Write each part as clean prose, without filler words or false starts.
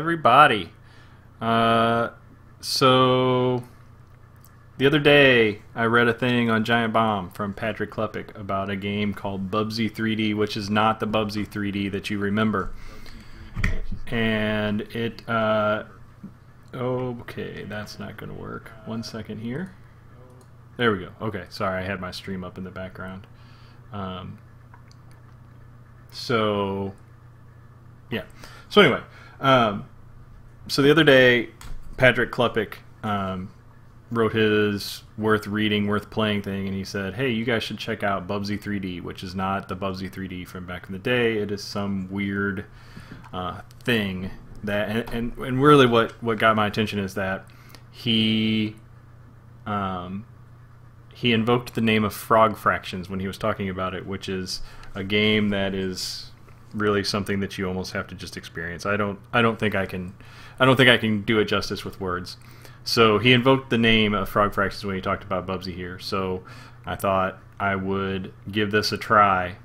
everybody. So the other day I read a thing on Giant Bomb from Patrick Klepek about a game called Bubsy 3D, which is not the Bubsy 3D that you remember. And it okay, that's not gonna work. 1 second here. There we go. Okay, sorry, I had my stream up in the background. So yeah. So anyway, so the other day Patrick Klepek wrote his worth reading, worth playing thing, and he said, hey, you guys should check out Bubsy 3D, which is not the Bubsy 3D from back in the day. It is some weird thing that, and really what got my attention is that he invoked the name of Frog Fractions when he was talking about it, which is a game that is really something that you almost have to just experience. I don't think I can do it justice with words. So he invoked the name of Frog Fractions when he talked about Bubsy here. So I thought I would give this a try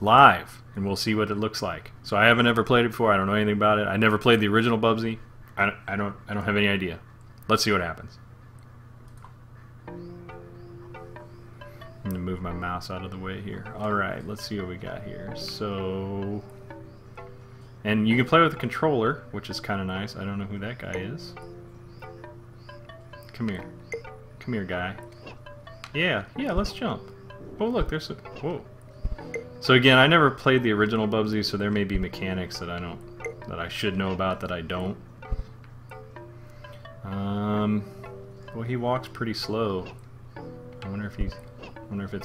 live, and we'll see what it looks like. So I haven't ever played it before. I don't know anything about it. I never played the original Bubsy. I don't have any idea. Let's see what happens. I'm gonna move my mouse out of the way here. All right, let's see what we got here. So, and you can play with a controller, which is kind of nice. I don't know who that guy is. Come here, guy. Yeah, yeah. Let's jump. Oh, look, there's a whoa. So again, I never played the original Bubsy, so there may be mechanics that I should know about that I don't. Well, he walks pretty slow. I wonder if it's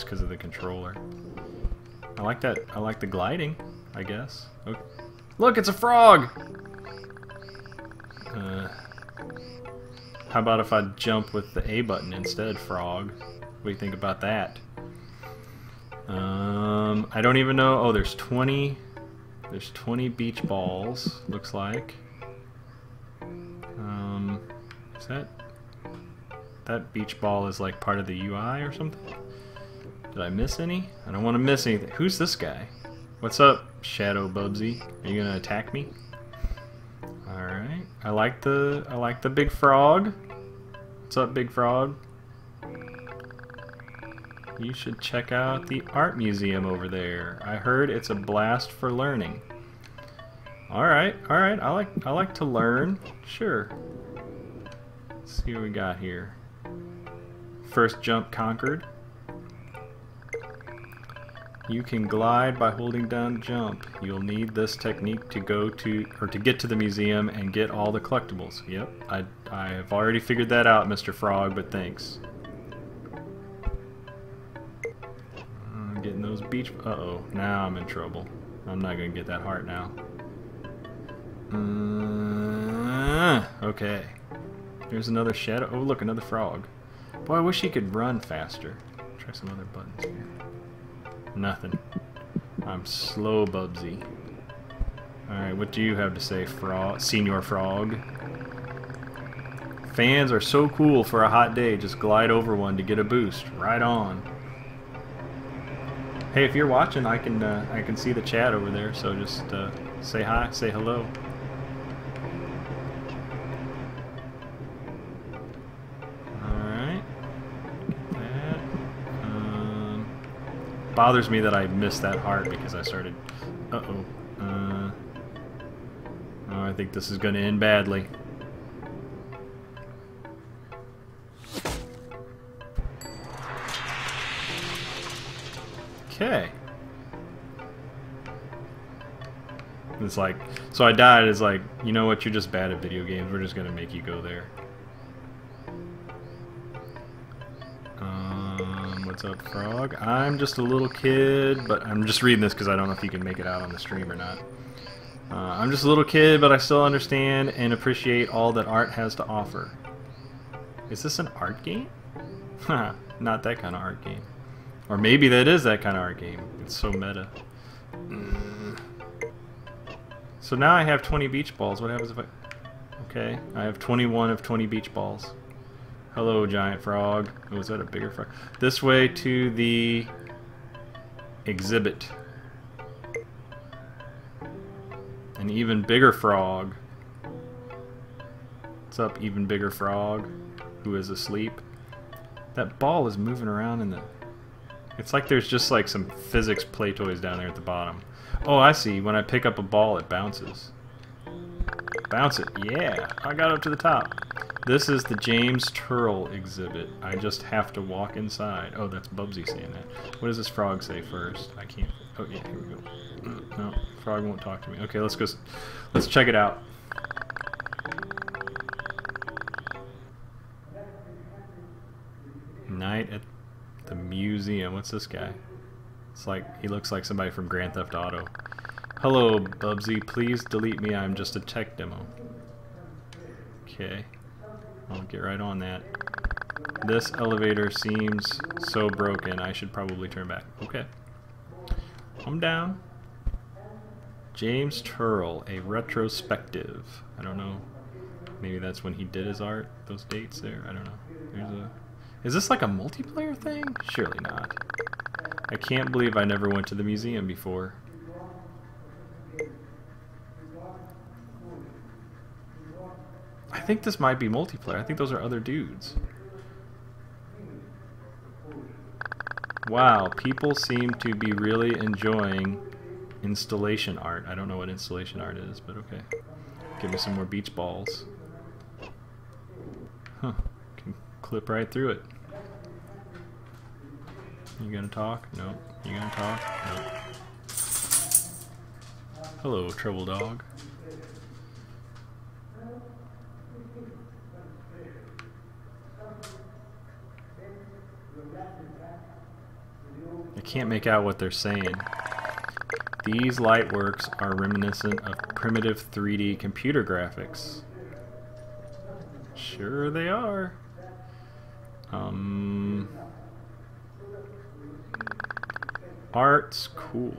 because of the controller. I like that. I like the gliding, I guess. Okay. Look, it's a frog! How about if I jump with the A button instead, frog? What do you think about that? I don't even know. Oh, there's 20. There's 20 beach balls, looks like. Is that... That beach ball is like part of the UI or something? Did I miss any? I don't want to miss anything. Who's this guy? What's up, Shadow Bubsy? Are you gonna attack me? All right. I like the big frog. What's up, big frog? You should check out the art museum over there. I heard it's a blast for learning. All right. All right. I like to learn. Sure. Let's see what we got here. First jump conquered. You can glide by holding down jump. You'll need this technique to go to, or to get to the museum and get all the collectibles. Yep, I have already figured that out, Mr. Frog, but thanks. I'm getting those beach, uh-oh, now I'm in trouble. I'm not gonna get that heart now. Okay, there's another shadow, oh look, another frog. Boy, I wish he could run faster. Try some other buttons here. Nothing. I'm slow, Bubsy. Alright, what do you have to say, frog? Senior Frog? Fans are so cool for a hot day. Just glide over one to get a boost. Right on. Hey, if you're watching, I can see the chat over there, so just say hi, say hello. Bothers me that I missed that heart because I started. Oh, I think this is going to end badly. Okay. It's like, so I died. It's like, you know what? You're just bad at video games. We're just going to make you go there. What's up, frog? I'm just a little kid, but I'm just reading this because I don't know if you can make it out on the stream or not. I'm just a little kid, but I still understand and appreciate all that art has to offer. Is this an art game? Haha, not that kind of art game. Or maybe that is that kind of art game. It's so meta. So now I have 20 beach balls. What happens if I... Okay, I have 21 of 20 beach balls. Hello, giant frog. Oh, is that a bigger frog? This way to the exhibit. An even bigger frog. What's up, even bigger frog who is asleep? That ball is moving around in the... It's like there's just like some physics play toys down there at the bottom. Oh, I see. When I pick up a ball, it bounces. Bounce it. Yeah, I got up to the top. This is the James Turrell exhibit. I just have to walk inside. Oh, that's Bubsy saying that. What does this frog say first? I can't... Oh, yeah, here we go. No, frog won't talk to me. Okay, let's go... Let's check it out. Night at the museum. What's this guy? It's like... He looks like somebody from Grand Theft Auto. Hello, Bubsy. Please delete me. I'm just a tech demo. Okay. I'll get right on that. This elevator seems so broken. I should probably turn back. Okay. I'm down. James Turrell, a retrospective. I don't know. Maybe that's when he did his art. Those dates there. I don't know. There's a... Is this like a multiplayer thing? Surely not. I can't believe I never went to the museum before. I think this might be multiplayer. I think those are other dudes. Wow, people seem to be really enjoying installation art. I don't know what installation art is, but okay. Give me some more beach balls. Huh. Can clip right through it. You gonna talk? No. Nope. You gonna talk? No. Nope. Hello, trouble dog. I can't make out what they're saying. These light works are reminiscent of primitive 3D computer graphics. Sure they are. Art's cool.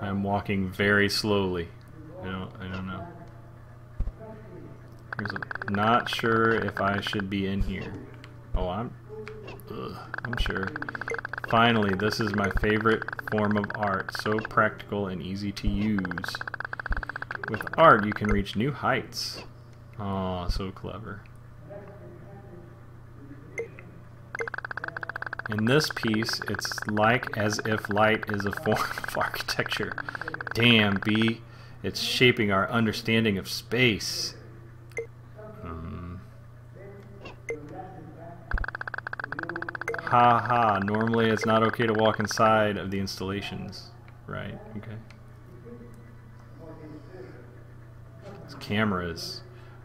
I'm walking very slowly. I don't know. Not sure if I should be in here. Oh, I'm sure. Finally, this is my favorite form of art. So practical and easy to use. With art, you can reach new heights. Oh, so clever. In this piece, it's like as if light is a form of architecture. Damn, B. It's shaping our understanding of space. Ha ha, normally it's not okay to walk inside of the installations. Right, okay. It's cameras.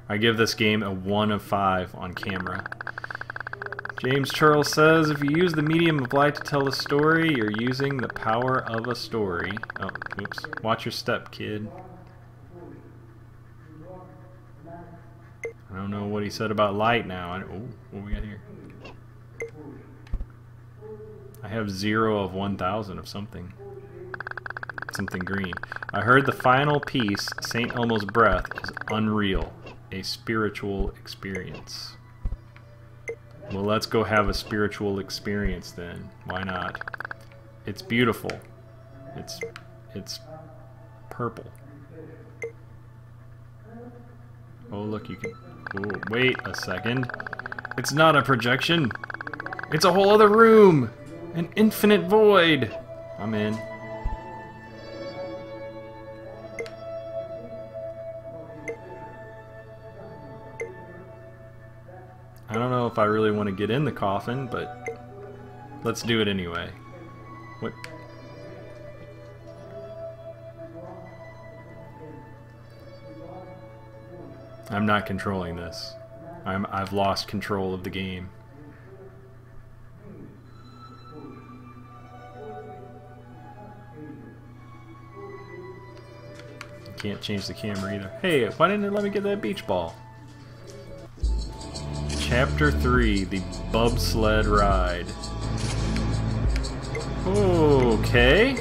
I give this game a 1 of 5 on camera. James Turrell says, if you use the medium of light to tell a story, you're using the power of a story. Oh, oops. Watch your step, kid. I don't know what he said about light now. Oh, what we got here? I have 0 of 1,000 of something. Something green. I heard the final piece, Saint Elmo's Breath, is unreal. A spiritual experience. Well, let's go have a spiritual experience then. Why not? It's beautiful. It's purple. Oh, look, you can... Oh, wait a second. It's not a projection. It's a whole other room. An infinite void. I'm in. I don't know if I really want to get in the coffin, but let's do it anyway. What? I'm not controlling this. I've lost control of the game. Can't change the camera either. Hey, why didn't it let me get that beach ball? Chapter 3, the bobsled ride. Okay.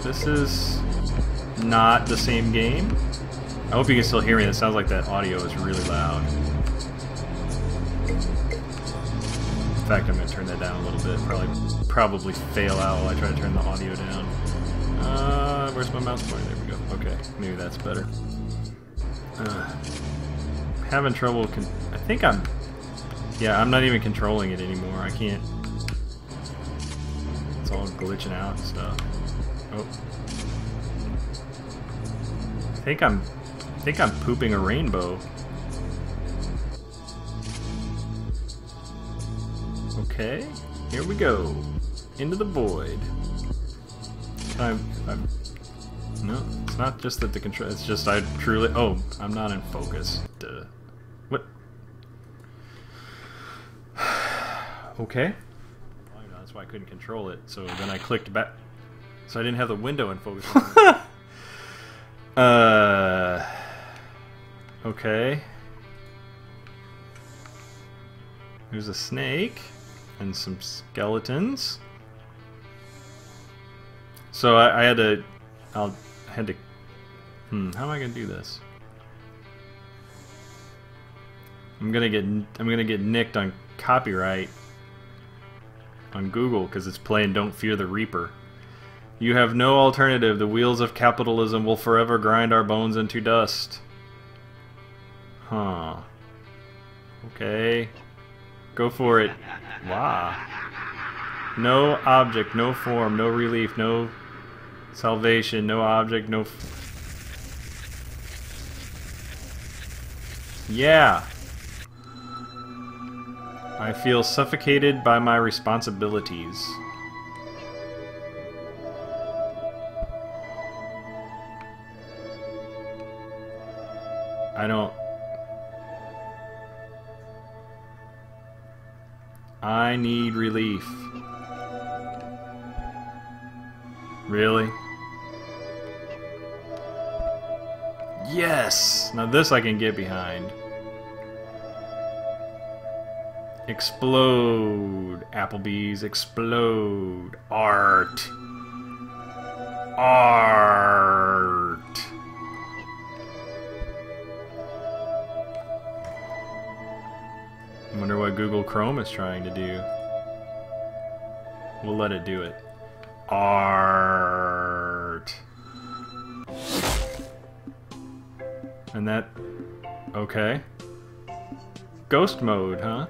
This is not the same game. I hope you can still hear me. It sounds like that audio is really loud. In fact, I'm going to turn that down a little bit. Probably fail out while I try to turn the audio down. Where's my mouse pointer? There we go. Okay, maybe that's better. Having trouble. I think I'm. Yeah, I'm not even controlling it anymore. I can't. It's all glitching out and stuff. Oh. I think I'm pooping a rainbow. Okay, here we go. Into the void. No, it's not just that the control. It's just I truly. Oh, I'm not in focus. Duh. What? Okay. Oh, no, that's why I couldn't control it. So then I clicked back. So I didn't have the window in focus. Okay. There's a snake and some skeletons. So I had to. How am I gonna do this? I'm gonna get nicked on copyright on Google because it's playing Don't Fear the Reaper. You have no alternative. The wheels of capitalism will forever grind our bones into dust. Huh. Okay. Go for it. Wow. No object, no form, no relief, no salvation, no object, no... Yeah. I feel suffocated by my responsibilities. I don't... I need relief. Really? Yes! Now this I can get behind. Explode, Applebee's. Explode. Art. Art. I wonder what Google Chrome is trying to do. We'll let it do it. Art. And that... Okay. Ghost mode, huh?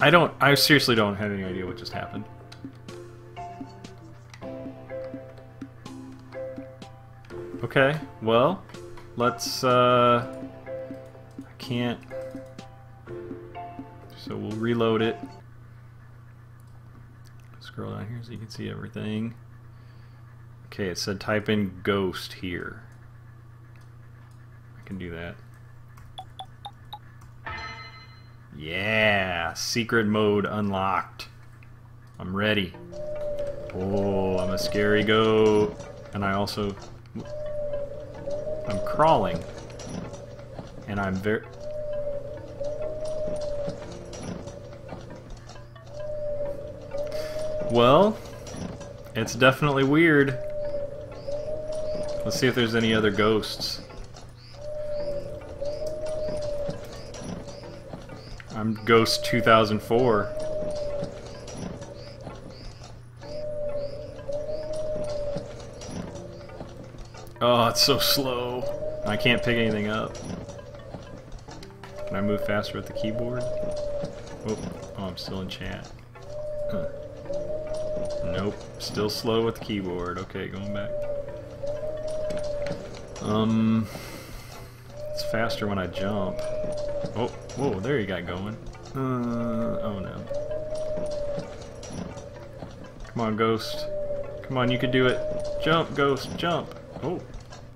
I seriously don't have any idea what just happened. Okay, well, let's, I can't... So we'll reload it. Scroll down here so you can see everything. Okay, it said type in ghost here. I can do that. Yeah, secret mode unlocked. I'm ready. Oh, I'm a scary goat. And I also... I'm crawling. And I'm very... Well, it's definitely weird. Let's see if there's any other ghosts. I'm Ghost 2004. Oh, it's so slow. I can't pick anything up. Can I move faster with the keyboard? Oh, I'm still in chat. Huh. Nope. Still slow with the keyboard. Okay, going back. It's faster when I jump. Oh, whoa, there you got going. Oh no. Come on, Ghost. Come on, you can do it. Jump, Ghost, jump. Oh,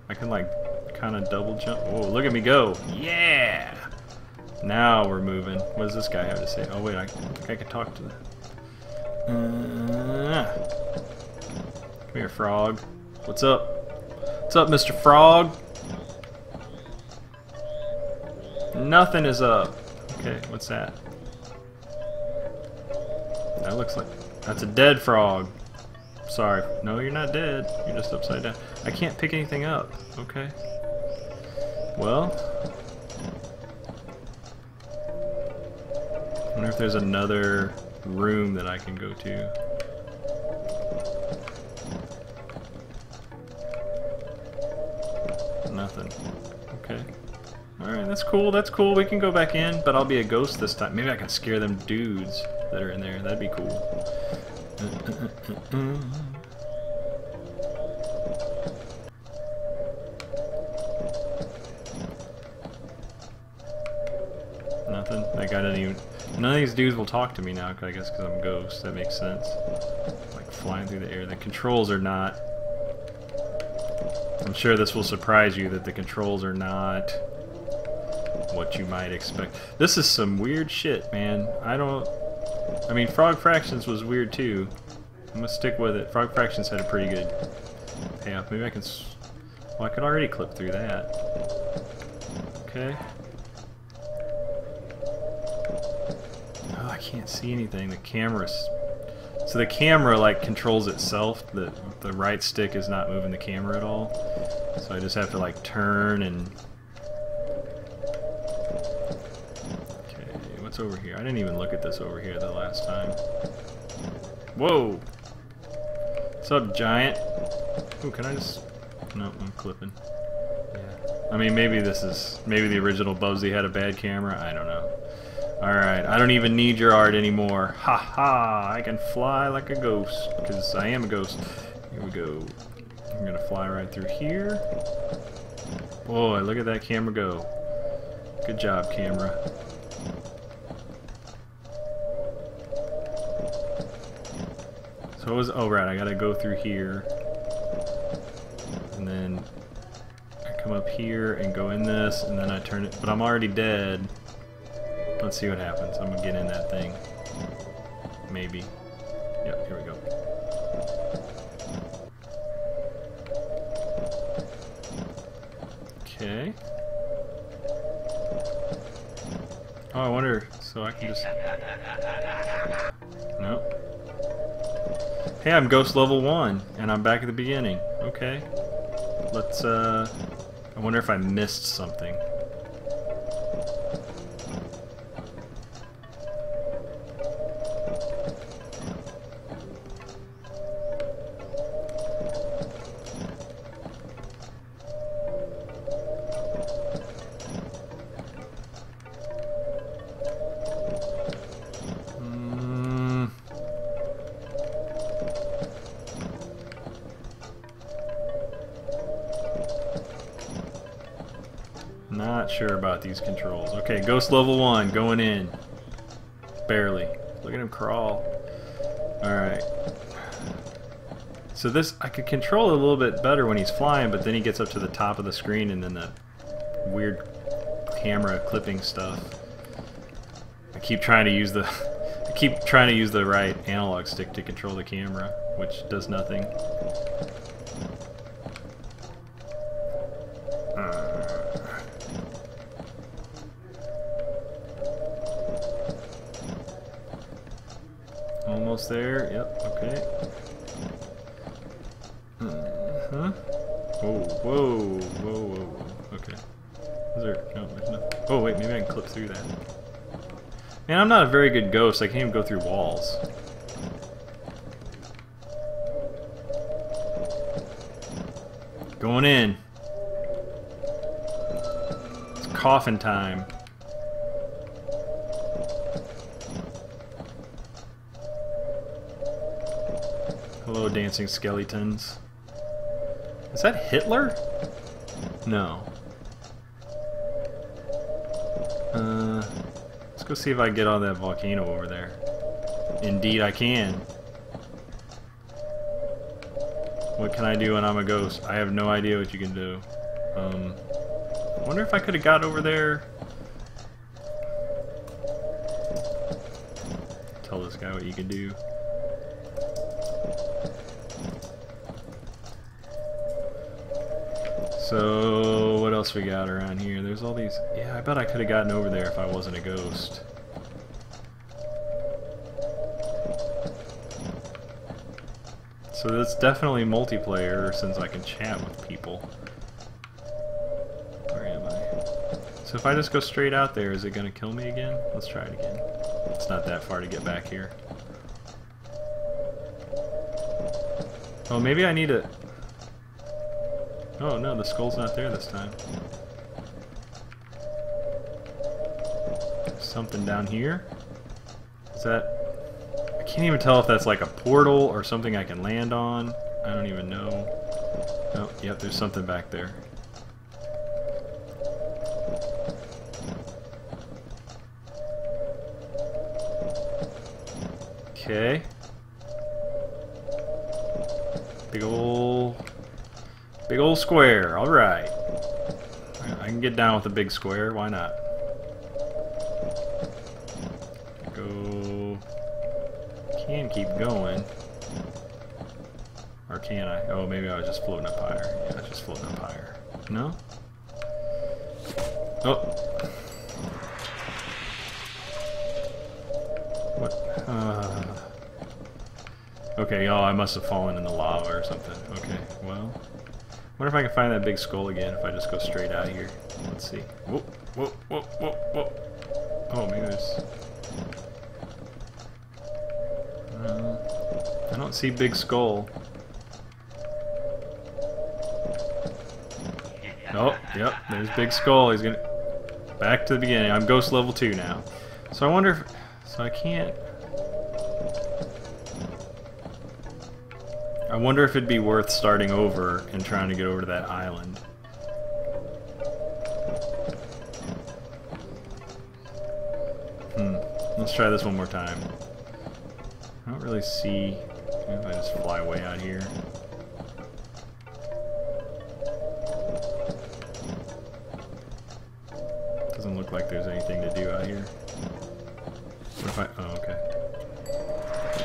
I can like kind of double jump. Whoa, look at me go. Yeah! Now we're moving. What does this guy have to say? Oh wait, I think I can talk to the... Come here, Frog. What's up? What's up, Mr. Frog? Nothing is up. Okay, what's that? That looks like... That's a dead frog. Sorry. No, you're not dead. You're just upside down. I can't pick anything up. Okay. Well... I wonder if there's another room that I can go to. cool, that's cool. We can go back in, but I'll be a ghost this time. Maybe I can scare them dudes that are in there. That'd be cool. Nothing. I got any... None of these dudes will talk to me now, I guess, because I'm a ghost. That makes sense. Like, flying through the air. The controls are not... I'm sure this will surprise you that the controls are not what you might expect. This is some weird shit, man. I mean, Frog Fractions was weird too. I'm gonna stick with it. Frog Fractions had a pretty good payoff. Maybe I can... Well, I could already clip through that. Okay. Oh, I can't see anything. The camera's... So the camera, like, controls itself. The right stick is not moving the camera at all. So I just have to, like, turn and... Okay, what's over here? I didn't even look at this over here the last time. Whoa! What's up, Giant? Ooh, can I just... No, I'm clipping. Yeah. I mean, maybe this is... Maybe the original Bubsy had a bad camera. I don't know. Alright, I don't even need your art anymore. Ha ha! I can fly like a ghost, because I am a ghost. Here we go. I'm gonna fly right through here. Boy, look at that camera go. Good job, camera. So it was... Oh, right, I gotta go through here. And then I come up here and go in this, and then I turn it... But I'm already dead. Let's see what happens. I'm gonna get in that thing. Maybe. Yep, here we go. Okay. Oh, I wonder... So I can just... Nope. Hey, I'm ghost level 1, and I'm back at the beginning. Okay. Let's, I wonder if I missed something. Not sure about these controls. Okay, ghost level 1, going in. Barely. Look at him crawl. Alright. So this, I could control it a little bit better when he's flying, but then he gets up to the top of the screen and then the weird camera clipping stuff. I keep trying to use the... I keep trying to use the right analog stick to control the camera, which does nothing. Almost there. Yep. Okay. Huh? Whoa! Whoa! Whoa! Whoa! Whoa! Okay. Is there? No. There's no. Oh wait, maybe I can clip through that. Man, I'm not a very good ghost. I can't even go through walls. Going in. It's coffin time. Hello, dancing skeletons. Is that Hitler? No. Let's go see if I can get on that volcano over there. Indeed, I can. What can I do when I'm a ghost? I have no idea what you can do. I wonder if I could have got over there. Tell this guy what you can do. So, what else we got around here? There's all these... Yeah, I bet I could have gotten over there if I wasn't a ghost. So that's definitely multiplayer since I can chat with people. Where am I? So if I just go straight out there, is it going to kill me again? Let's try it again. It's not that far to get back here. Oh, maybe I need a... Oh no, the skull's not there this time. something down here. Is that... I can't even tell if that's like a portal or something I can land on. I don't even know. Oh, yep, there's something back there. Okay. Big ol' square, alright. I can get down with a big square, why not? Go... Can keep going. Or can I? Oh, maybe I was just floating up higher. Yeah, I was just floating up higher. No? Oh! What? Okay, oh, I must have fallen in the lava or something. Okay, well... I wonder if I can find that big skull again if I just go straight out of here. Let's see. Whoa, whoa, whoa, whoa, whoa. Oh, maybe there's... I don't see big skull. Oh, yep, there's big skull. He's gonna... Back to the beginning. I'm ghost level 2 now. So I wonder if... So I can't... I wonder if it'd be worth starting over and trying to get over to that island. Let's try this one more time. I don't really see... If I just fly way out here. Doesn't look like there's anything to do out here. What if I... Oh, okay.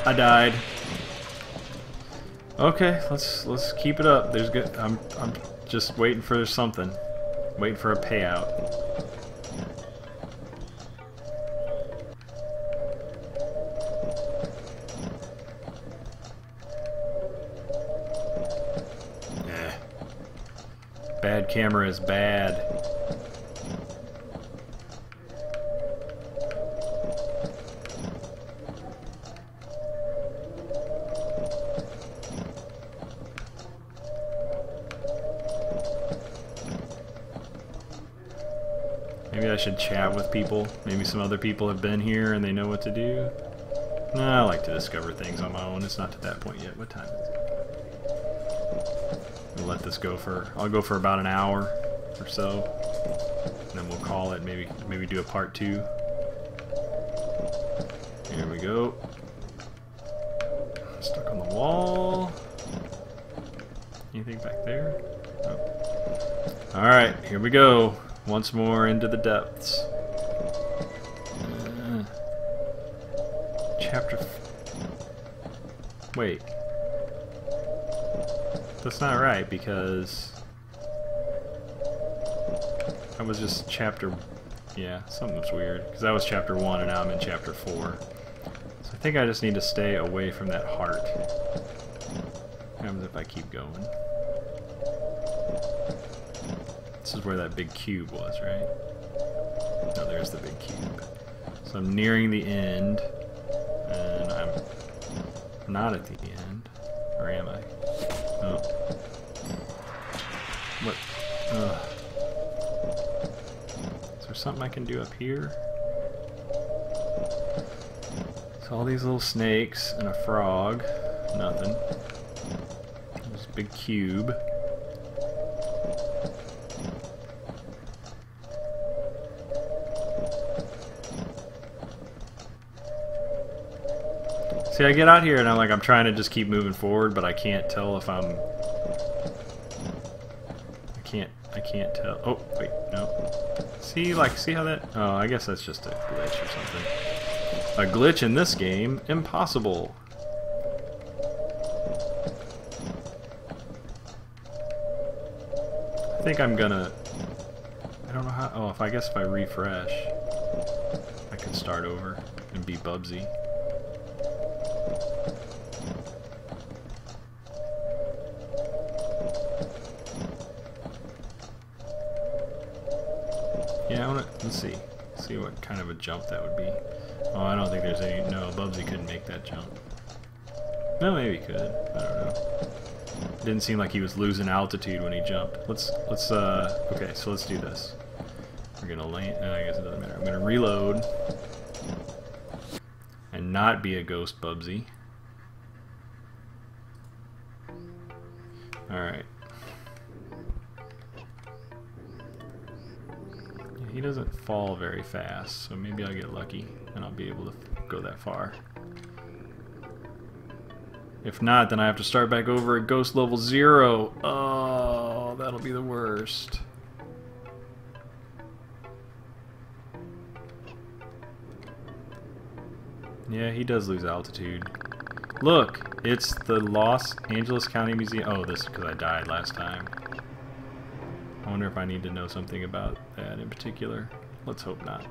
I died. Okay, let's keep it up. There's good. I'm just waiting for something, waiting for a payout. Nah. Bad camera is bad. Maybe I should chat with people. Maybe some other people have been here and they know what to do. No, I like to discover things on my own. It's not to that point yet. What time is it? We'll let this go for... I'll go for about an hour or so. And then we'll call it. Maybe do a part 2. Here we go. I'm stuck on the wall. Anything back there? Oh. Alright, here we go. Once more into the depths. Wait. That's not right because... I was just chapter... Yeah, something's weird. Because that was chapter 1 and now I'm in chapter 4. So I think I just need to stay away from that heart. What happens if I keep going? This is where that big cube was, right? No, there's the big cube. So I'm nearing the end, and I'm not at the end. Or am I? Oh. What? Is there something I can do up here? It's all these little snakes and a frog. Nothing. There's a big cube. See, I get out here and I'm trying to just keep moving forward, but I can't tell if I'm... I can't tell. Oh, wait, no. See, like, see how that... Oh, I guess that's just a glitch or something. A glitch in this game? Impossible. I think I'm gonna... I don't know how... Oh, if I guess if I refresh, I could start over and be Bubsy. Let's see. See what kind of a jump that would be. Oh, I don't think there's any... No, Bubsy couldn't make that jump. No, maybe he could. I don't know. Didn't seem like he was losing altitude when he jumped. Let's... Okay, so let's do this. We're gonna land. I guess it doesn't matter. I'm gonna reload and not be a ghost Bubsy. All right. Yeah, he doesn't fall very fast, so maybe I'll get lucky and I'll be able to go that far. If not, then I have to start back over at ghost level 0. Oh, that'll be the worst. Yeah, he does lose altitude. Look, it's the Los Angeles County Museum. Oh, this is because I died last time. I wonder if I need to know something about that in particular. Let's hope not.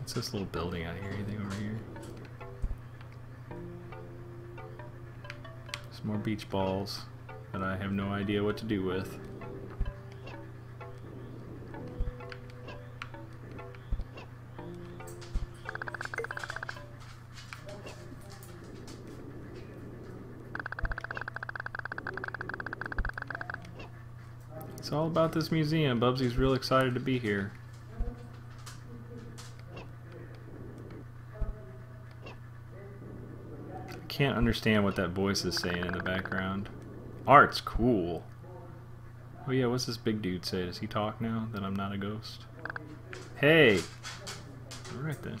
What's this little building out here? Anything over here? There's more beach balls that I have no idea what to do with. It's all about this museum. Bubsy's real excited to be here. I can't understand what that voice is saying in the background. Art's cool. Oh yeah, what's this big dude say? Does he talk now that I'm not a ghost? Hey! Alright then.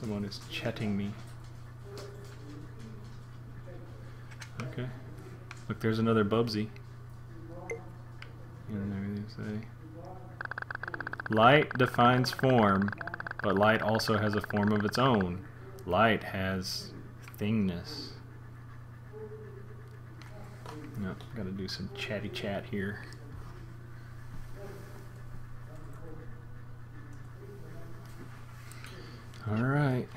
Someone is chatting me. Okay. Look, there's another Bubsy. Light defines form, but light also has a form of its own. Light has thingness. No, gotta do some chatty chat here. Alright.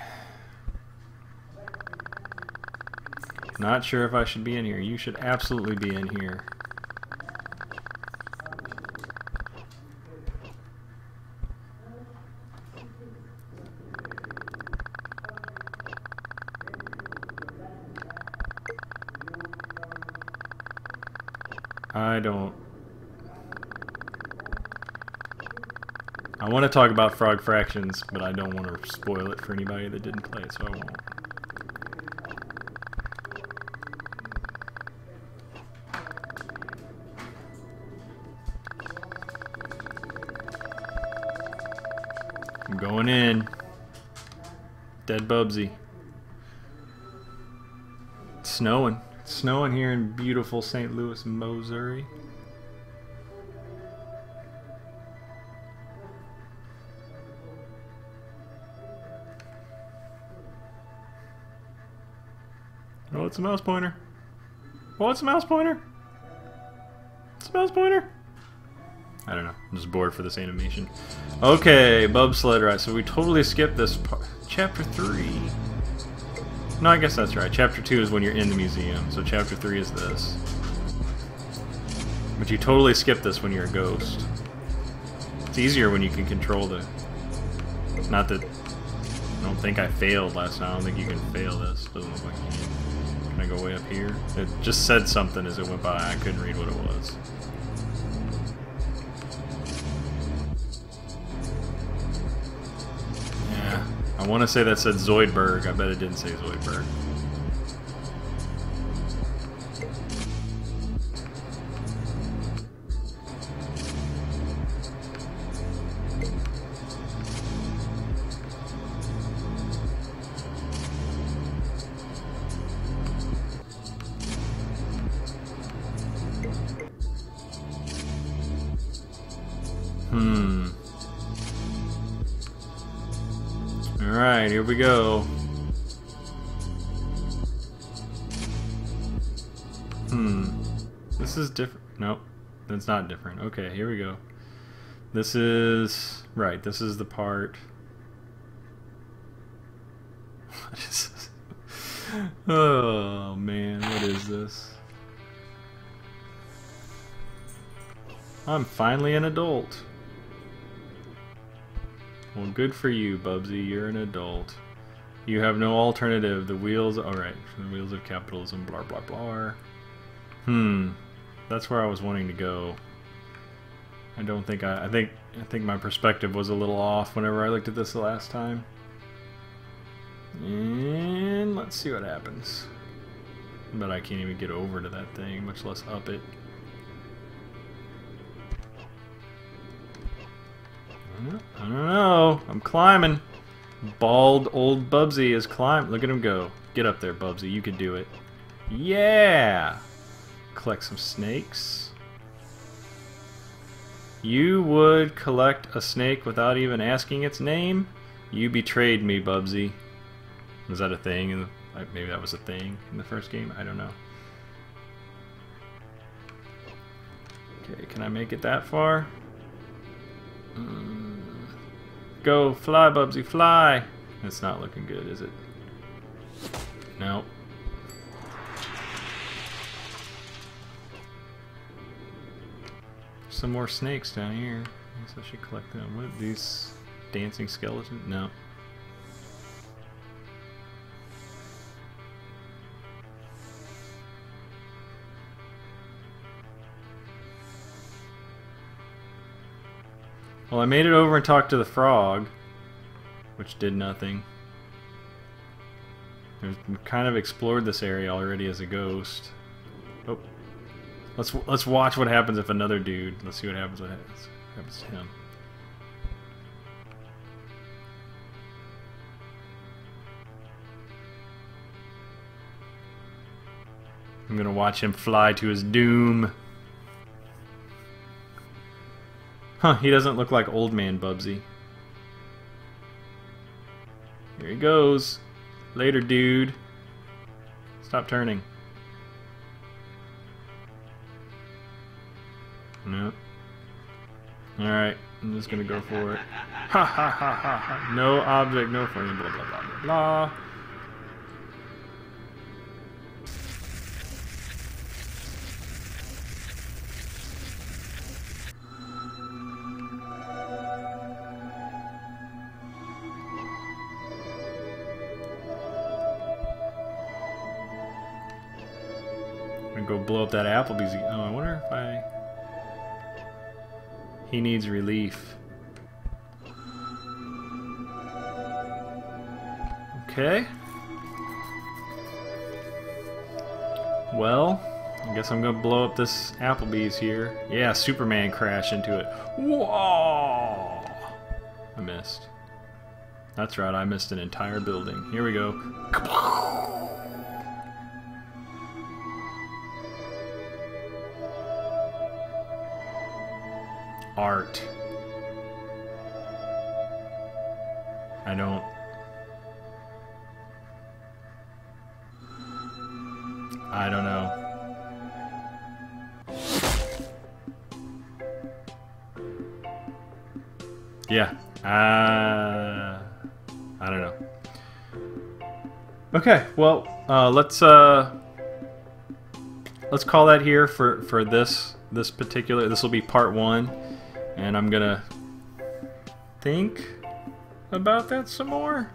Not sure if I should be in here. You should absolutely be in here. I want to talk about Frog Fractions, but I don't want to spoil it for anybody that didn't play it, so I won't. I'm going in. Dead Bubsy. It's snowing. It's snowing here in beautiful St. Louis, Missouri. Oh, it's a mouse pointer. Oh, it's a mouse pointer. It's a mouse pointer. I don't know. I'm just bored for this animation. Okay, Bub Sled Ride. So we totally skipped this part. Chapter 3. No, I guess that's right. Chapter 2 is when you're in the museum, so Chapter 3 is this. But you totally skip this when you're a ghost. It's easier when you can control the... Not that... I don't think I failed last time. I don't think you can fail this. Doesn't look like you can. Can I go way up here? It just said something as it went by. I couldn't read what it was. I want to say that said Zoidberg. I bet it didn't say Zoidberg. Alright, here we go. This is different. Nope, that's not different. Okay, here we go. This is... Right, this is the part... What is this? Oh, man, what is this? I'm finally an adult. Well, good for you, Bubsy. You're an adult. You have no alternative. The wheels... Alright, the wheels of capitalism, blah, blah, blah. That's where I was wanting to go. I don't think I think my perspective was a little off whenever I looked at this the last time. And let's see what happens. But I can't even get over to that thing, much less up it. I don't know. I'm climbing. Bald old Bubsy is climbing. Look at him go. Get up there, Bubsy. You can do it. Yeah! Collect some snakes. You would collect a snake without even asking its name? You betrayed me, Bubsy. Was that a thing? Maybe that was a thing in the first game. I don't know. Okay, can I make it that far? Go, fly, Bubsy, fly! It's not looking good, is it? No. Some more snakes down here. I guess I should collect them. What are these? Dancing skeletons? No. Well, I made it over and talked to the frog, which did nothing. I've kind of explored this area already as a ghost. Oh, let's watch what happens if another dude. Let's see what happens. What happens to him? I'm gonna watch him fly to his doom. Huh, he doesn't look like old man Bubsy. Here he goes. Later, dude. Stop turning. No. Alright, I'm just gonna go for it. Ha ha ha ha ha. No object, no frame, blah blah blah blah blah. Go blow up that Applebee's. Oh, I wonder if I... He needs relief. Okay. Well, I guess I'm gonna blow up this Applebee's here. Yeah, Superman crashed into it. Whoa! I missed. That's right, I missed an entire building. Here we go. Kaboom! Art. I don't... I don't know. Yeah. I don't know. Okay, well, let's call that here for this particular... This will be part one. And I'm gonna think about that some more.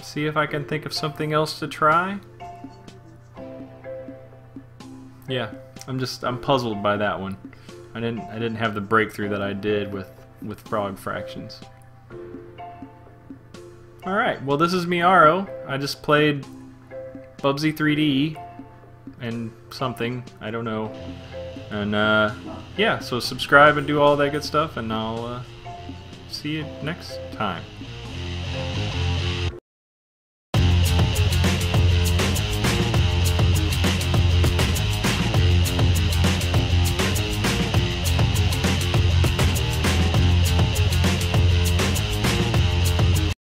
See if I can think of something else to try. Yeah, I'm puzzled by that one. I didn't have the breakthrough that I did with Frog Fractions. All right, well this is Meorrow. I just played Bubsy 3D and something, I don't know. And, yeah, so subscribe and do all that good stuff, and I'll see you next time.